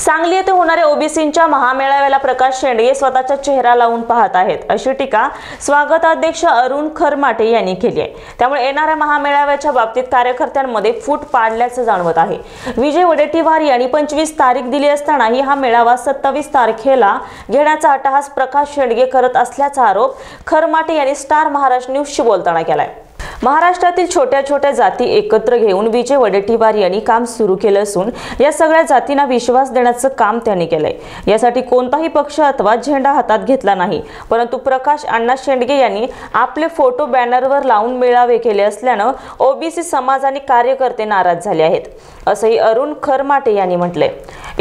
सांगली येथे होणाऱ्या ओबीसींच्या महामेळाव्याला प्रकाश शेंडगे स्वतःचा चेहरा लावून पाहत आहेत अशी टीका स्वागताध्यक्ष अरुण खरमाटे यांनी केली आहे। त्यामुळे येणाऱ्या महामेळाव्याच्या बाबतीत कार्यकर्त्यांमध्ये फूट पाडल्याचं जाणवत आहे। विजय वडेट्टीवार यांनी 25 तारीख दिली असताना ही हा मेळावा 27 तारखेला घेण्याचा अट्टहास प्रकाश शेंडगे करत असल्याचा आरोप खरमाटे यांनी स्टार महाराष्ट्र न्यूजशी बोलताना केलाय। महाराष्ट्रातील छोट्या छोट्या जाती एकत्र घेऊन विजय वडेट्टीवार यांनी काम सुरू केले असून या सगळ्या जातींना विश्वास देण्याचं काम त्यांनी केलंय। यासाठी कोणताही पक्ष अथवा झेंडा हातात घेतला नाही, परंतु प्रकाश अण्णा शेंडगे यांनी आपले फोटो बॅनरवर लावून मेळावे केले असल्यानं ओबीसी समाज आणि कार्यकर्ते नाराज झाले आहेत असंही अरुण खरमाटे यांनी म्हटले।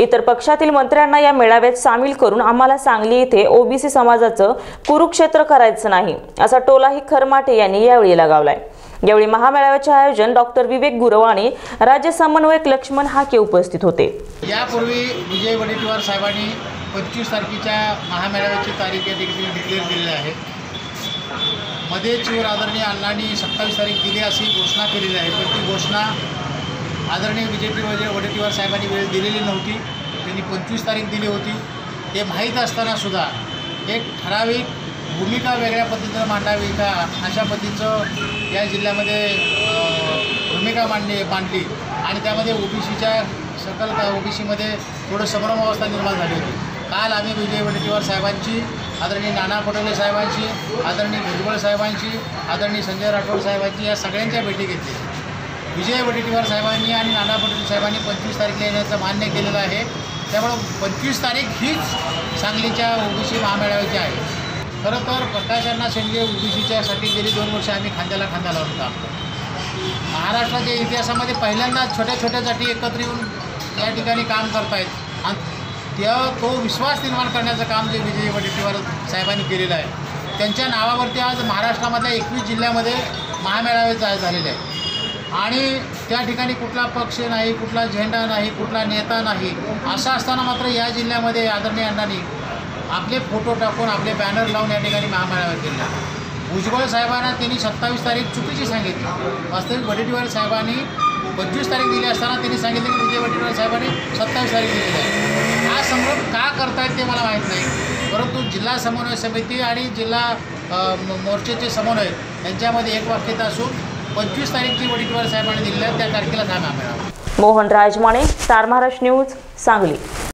इतर पक्षातील मंत्र्यांना या मेळाव्यात सामील करून आम्हाला सांगली येथे ओबीसी समाजाचं कुरुक्षेत्र करायचं नाही असा टोलाही खरमाटे यांनी यावेळी लगावलाय। यावेळी महामेळाव्याचे आयोजन डॉक्टर विवेक गुरवाणी, राज्य समन्वयक लक्ष्मण हाके उपस्थित होते। यापूर्वी विजय वडेट्टीवार साहेबांनी 25 तारखेच्या महामेळाव्याची तारीख देखील डिक्लेअर केलेली आहे। मध्येच आदरणीय अण्णांनी 27 तारीख दिली अशी घोषणा केलेली आहे, पण ती घोषणा आदरणीय विजय वडेट्टीवार साहेबांनी वेळ दिलेली नव्हती। त्यांनी 25 तारीख दिली होती। ते माहीत असताना सुद्धा एक ठराविक भूमिका वेगळ्या पद्धतीनं मांडावी का अशा पद्धतीचं या जिल्ह्यामध्ये भूमिका मांडली आणि त्यामध्ये ओबीसीच्या सकल ओबीसीमध्ये थोडं संभ्रमावस्था निर्माण झाली होती। काल आम्ही विजय वडेट्टीवार साहेबांची, आदरणीय नाना पटोले साहेबांची, आदरणीय भुजबळ साहेबांची, आदरणीय संजय राठोड साहेबांची या सगळ्यांच्या भेटी घेतली। विजय वडेट्टीवार साहेबांनी आणि नाना पटोले साहेबांनी 25 तारीखला येण्याचं मान्य केलेलं आहे, त्यामुळं 25 तारीख हीच सांगलीच्या ओबीसी महामेळाव्याची आहे। खरं तर प्रकाशांना शेंडगे ओबीसीच्यासाठी गेली 2 वर्ष आम्ही खांद्याला खांदा लावला होता। महाराष्ट्राच्या इतिहासामध्ये पहिल्यांदाच छोट्या छोट्या जाती एकत्र येऊन या ठिकाणी काम करतायत आणि तो विश्वास निर्माण करण्याचं काम जे विजय वडेट्टीवार साहेबांनी केलेलं आहे त्यांच्या नावावरती आज महाराष्ट्रामधल्या 21 जिल्ह्यामध्ये महामेळावे झालेले आहे आणि त्या ठिकाणी कुठला पक्ष नाही, कुठला झेंडा नाही, कुठला नेता नाही। असं असताना मात्र या जिल्ह्यामध्ये आदरणीय अण्णांनी आपले फोटो टाकून आपले बॅनर लावून या ठिकाणी महामेळावा केला। भुजबळ साहेबांना त्यांनी 27 तारीख चुकीची सांगितली। वास्तविक वडेट्टीवार साहेबांनी 25 तारीख दिली असताना त्यांनी सांगितलं की विजय वडेट्टीवार साहेबांनी 27 तारीख दिलेली आहे। हा संभ्रम का करतायत ते मला माहीत नाही, परंतु जिल्हा समन्वय समिती आणि जिल्हा मोर्चाचे समन्वय यांच्यामध्ये एक वाक्यता असून 25 तारीख जी वडेट्टीवार साहेबांनी दिलेली आहे त्या तारखेला हा महामेळावा। मोहनराज माने, स्टार महाराष्ट्र न्यूज, सांगली।